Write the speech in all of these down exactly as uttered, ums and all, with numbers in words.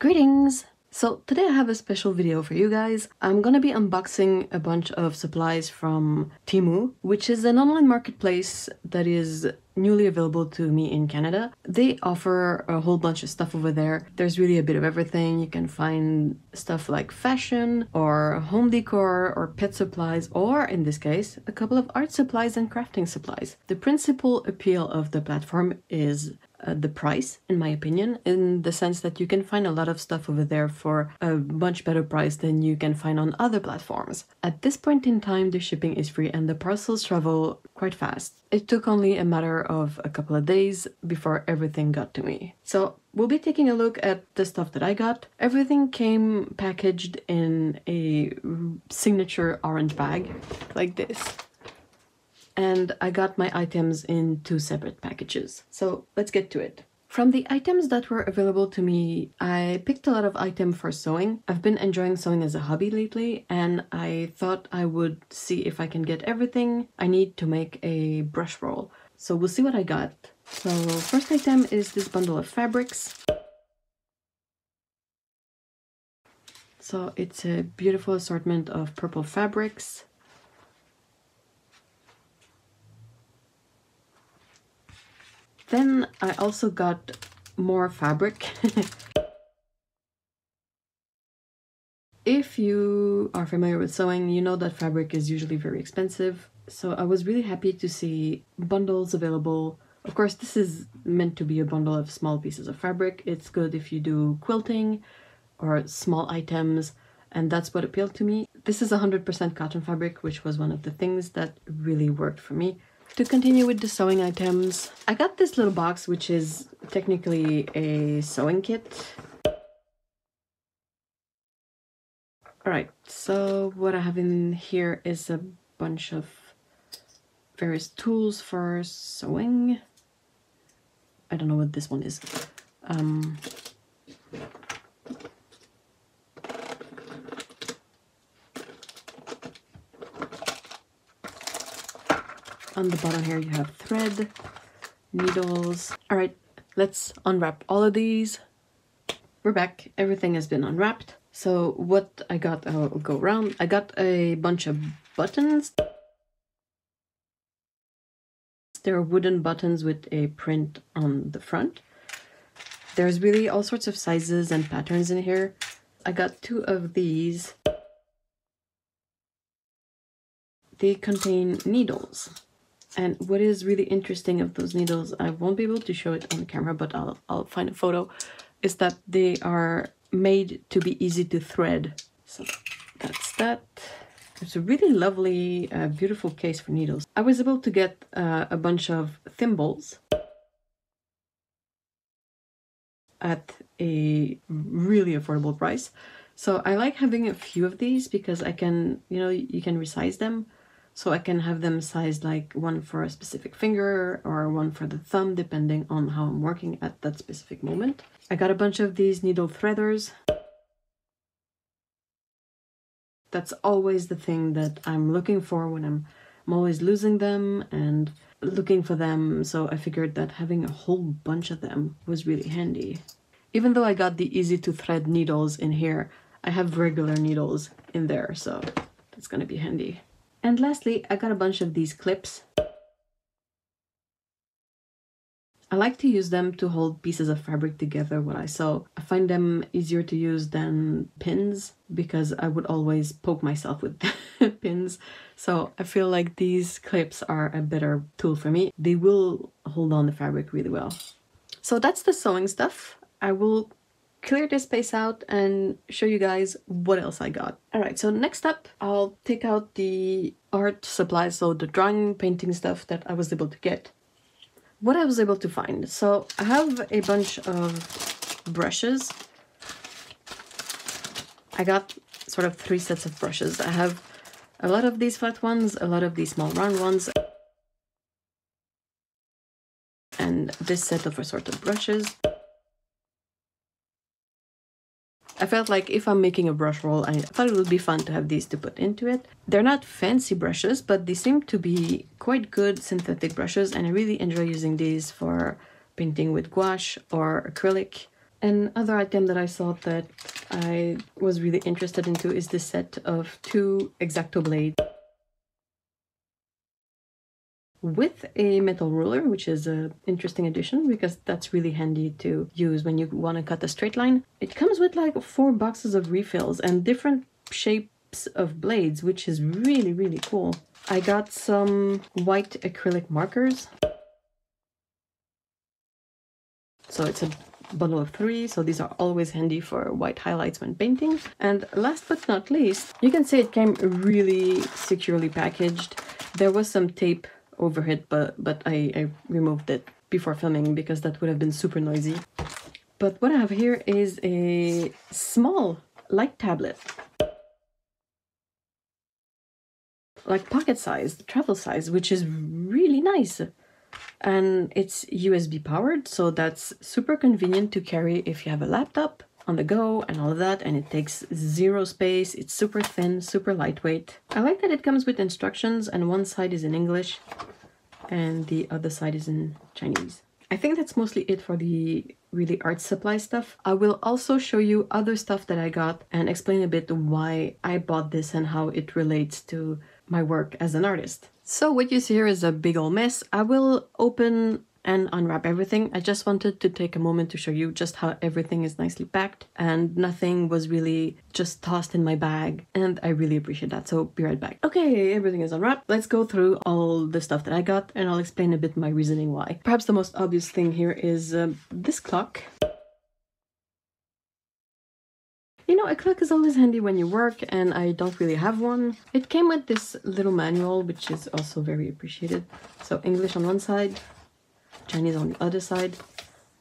Greetings! So today I have a special video for you guys. I'm gonna be unboxing a bunch of supplies from Temu, which is an online marketplace that is newly available to me in Canada. They offer a whole bunch of stuff over there. There's really a bit of everything. You can find stuff like fashion or home decor or pet supplies, or in this case, a couple of art supplies and crafting supplies. The principal appeal of the platform is uh, the price, in my opinion, in the sense that you can find a lot of stuff over there for a much better price than you can find on other platforms. At this point in time, the shipping is free and the parcels travel quite fast. It took only a matter of a couple of days before everything got to me. So we'll be taking a look at the stuff that I got. Everything came packaged in a signature orange bag, like this. And I got my items in two separate packages. So let's get to it. From the items that were available to me, I picked a lot of items for sewing. I've been enjoying sewing as a hobby lately, and I thought I would see if I can get everything I need to make a brush roll. So we'll see what I got. So first item is this bundle of fabrics. So it's a beautiful assortment of purple fabrics. Then I also got more fabric. If you are familiar with sewing, you know that fabric is usually very expensive. So I was really happy to see bundles available. Of course, this is meant to be a bundle of small pieces of fabric. It's good if you do quilting or small items, and that's what appealed to me. This is one hundred percent cotton fabric, which was one of the things that really worked for me. To continue with the sewing items, I got this little box, which is technically a sewing kit. Alright, so what I have in here is a bunch of various tools for sewing. I don't know what this one is. Um, on the bottom here you have thread, needles. Alright, let's unwrap all of these. We're back. Everything has been unwrapped. So what I got, I'll go around. I got a bunch of buttons. They're wooden buttons with a print on the front. There's really all sorts of sizes and patterns in here. I got two of these. They contain needles. And what is really interesting of those needles, I won't be able to show it on camera, but I'll, I'll find a photo, is that they are made to be easy to thread. So that's that. It's a really lovely, uh, beautiful case for needles. I was able to get uh, a bunch of thimbles at a really affordable price. So I like having a few of these because I can, you know, you can resize them. So I can have them sized like one for a specific finger or one for the thumb, depending on how I'm working at that specific moment. I got a bunch of these needle threaders. That's always the thing that I'm looking for when I'm, I'm always losing them and looking for them. So I figured that having a whole bunch of them was really handy. Even though I got the easy to thread needles in here, I have regular needles in there, so that's gonna be handy. And lastly, I got a bunch of these clips. I like to use them to hold pieces of fabric together when I sew. I find them easier to use than pins because I would always poke myself with pins. So I feel like these clips are a better tool for me. They will hold on the fabric really well. So that's the sewing stuff. I will clear this space out and show you guys what else I got. Alright, so next up I'll take out the art supplies, so the drawing, painting stuff that I was able to get. What I was able to find. So I have a bunch of brushes. I got sort of three sets of brushes. I have a lot of these flat ones, a lot of these small round ones, and this set of assorted brushes. I felt like if I'm making a brush roll, I thought it would be fun to have these to put into it. They're not fancy brushes, but they seem to be quite good synthetic brushes, and I really enjoy using these for painting with gouache or acrylic Another item that I saw that I was really interested into is this set of two X-Acto blades with a metal ruler, which is an interesting addition because that's really handy to use when you want to cut a straight line. It comes with like four boxes of refills and different shapes of blades, which is really, really cool. I got some white acrylic markers. So it's a bundle of three, so these are always handy for white highlights when painting. And last but not least, you can say it came really securely packaged. There was some tape over it, but, but I, I removed it before filming because that would have been super noisy. But what I have here is a small light tablet. Like pocket size, travel size, which is really nice. And it's U S B powered, so that's super convenient to carry if you have a laptop on the go and all of that, and it takes zero space. It's super thin, super lightweight. I like that it comes with instructions, and one side is in English and the other side is in Chinese. I think that's mostly it for the really art supply stuff. I will also show you other stuff that I got and explain a bit why I bought this and how it relates to my work as an artist. So what you see here is a big old mess. I will open and unwrap everything. I just wanted to take a moment to show you just how everything is nicely packed and nothing was really just tossed in my bag, and I really appreciate that, so be right back. Okay, everything is unwrapped. Let's go through all the stuff that I got and I'll explain a bit my reasoning why. Perhaps the most obvious thing here is um, this clock. You know, a clock is always handy when you work, and I don't really have one. It came with this little manual, which is also very appreciated. So English on one side, Chinese on the other side.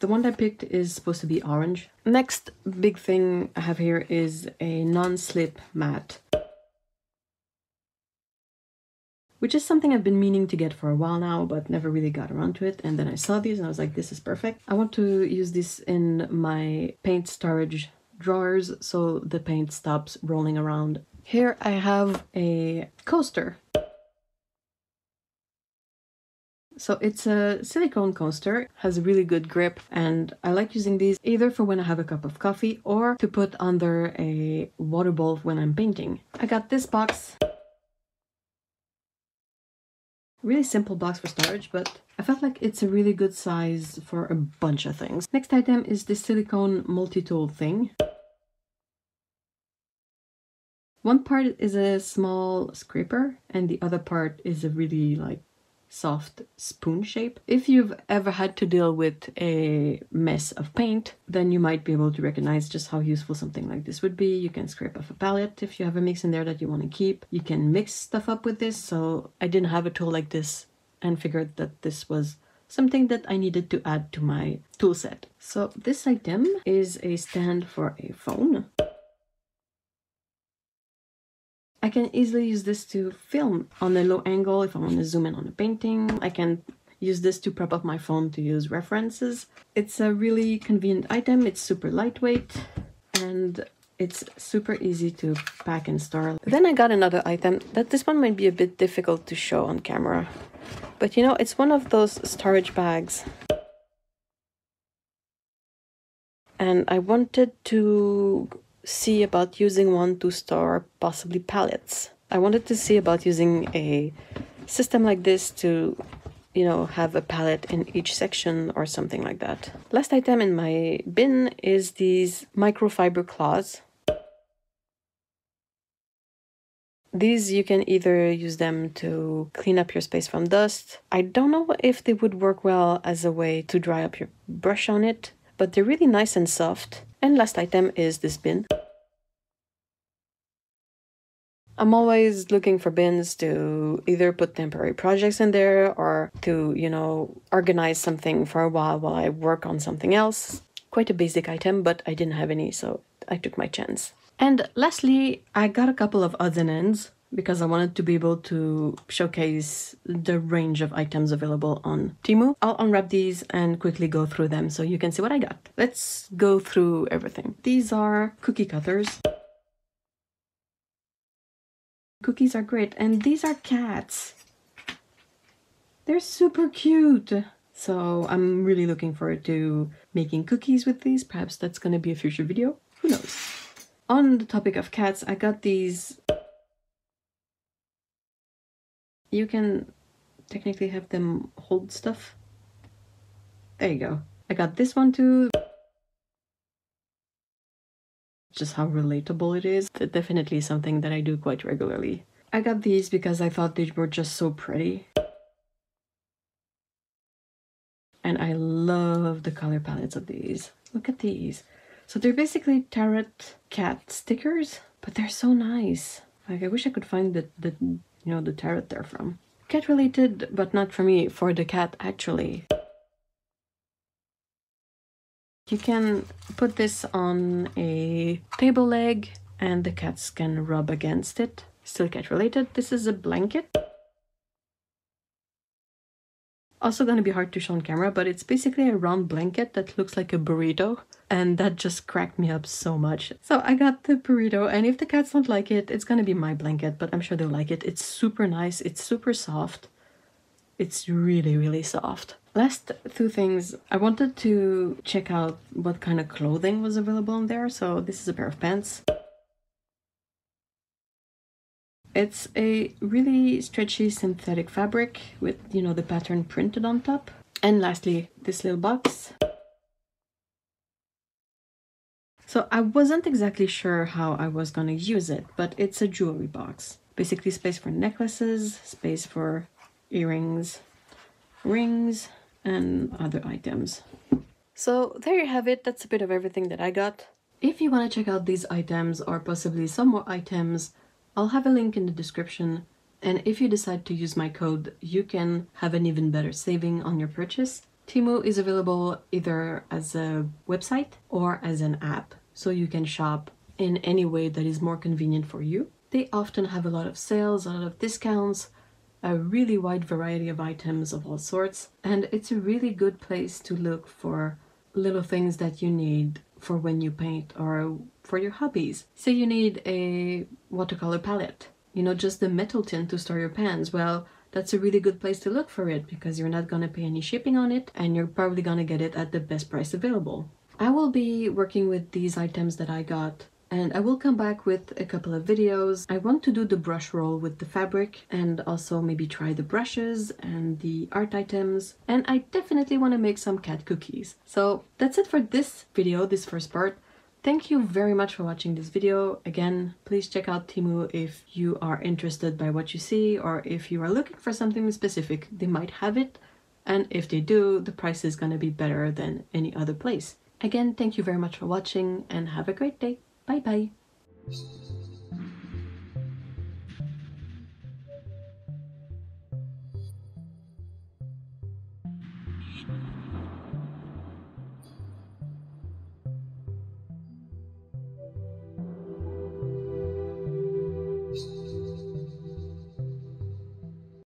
The one I picked is supposed to be orange. Next big thing I have here is a non-slip mat, which is something I've been meaning to get for a while now, but never really got around to it. And then I saw these and I was like, this is perfect. I want to use this in my paint storage drawers so the paint stops rolling around. Here I have a coaster. So it's a silicone coaster, has a really good grip, and I like using these either for when I have a cup of coffee or to put under a water bowl when I'm painting. I got this box. Really simple box for storage, but I felt like it's a really good size for a bunch of things. Next item is this silicone multi-tool thing. One part is a small scraper and the other part is a really like soft spoon shape. If you've ever had to deal with a mess of paint, then you might be able to recognize just how useful something like this would be. You can scrape off a palette if you have a mix in there that you want to keep. You can mix stuff up with this, so I didn't have a tool like this and figured that this was something that I needed to add to my tool set. So this item is a stand for a phone. I can easily use this to film on a low angle if I want to zoom in on a painting. I can use this to prop up my phone to use references. It's a really convenient item. It's super lightweight and it's super easy to pack and store. Then I got another item that this one might be a bit difficult to show on camera, but you know, it's one of those storage bags. And I wanted to see about using one to store possibly palettes. I wanted to see about using a system like this to, you know, have a palette in each section or something like that. Last item in my bin is these microfiber cloths. These, you can either use them to clean up your space from dust. I don't know if they would work well as a way to dry up your brush on it, but they're really nice and soft. And last item is this bin. I'm always looking for bins to either put temporary projects in there or to, you know, organize something for a while while I work on something else. Quite a basic item, but I didn't have any, so I took my chance. And lastly, I got a couple of odds and ends because I wanted to be able to showcase the range of items available on Temu. I'll unwrap these and quickly go through them so you can see what I got. Let's go through everything. These are cookie cutters. Cookies are great, and these are cats. They're super cute. So I'm really looking forward to making cookies with these. Perhaps that's going to be a future video. Who knows? On the topic of cats, I got these. You can technically have them hold stuff. There you go. I got this one too. Just how relatable it is. That's definitely something that I do quite regularly. I got these because I thought they were just so pretty. And I love the color palettes of these. Look at these. So they're basically tarot cat stickers, but they're so nice. Like, I wish I could find the, the you know, the tarot they're from. Cat related, but not for me, for the cat actually. You can put this on a table leg and the cats can rub against it. Still cat related. This is a blanket. Also gonna be hard to show on camera, but it's basically a round blanket that looks like a burrito, and that just cracked me up so much. So I got the burrito, and if the cats don't like it, it's gonna be my blanket, but I'm sure they'll like it. It's super nice, it's super soft. It's really, really soft. Last two things, I wanted to check out what kind of clothing was available on there. So this is a pair of pants. It's a really stretchy synthetic fabric with, you know, the pattern printed on top. And lastly, this little box. So I wasn't exactly sure how I was gonna use it, but it's a jewelry box. Basically space for necklaces, space for earrings, rings, and other items. So there you have it. That's a bit of everything that I got. If you want to check out these items or possibly some more items, I'll have a link in the description, and if you decide to use my code, you can have an even better saving on your purchase. Temu is available either as a website or as an app, so you can shop in any way that is more convenient for you. They often have a lot of sales, a lot of discounts, a really wide variety of items of all sorts, and it's a really good place to look for little things that you need for when you paint or for your hobbies. Say you need a watercolor palette, you know, just the metal tin to store your pens. Well, that's a really good place to look for it because you're not going to pay any shipping on it, and you're probably going to get it at the best price available. I will be working with these items that I got, and I will come back with a couple of videos. I want to do the brush roll with the fabric, and also maybe try the brushes and the art items. And I definitely want to make some cat cookies. So that's it for this video, this first part. Thank you very much for watching this video. Again, please check out Temu if you are interested by what you see, or if you are looking for something specific, they might have it. And if they do, the price is going to be better than any other place. Again, thank you very much for watching, and have a great day. Bye bye.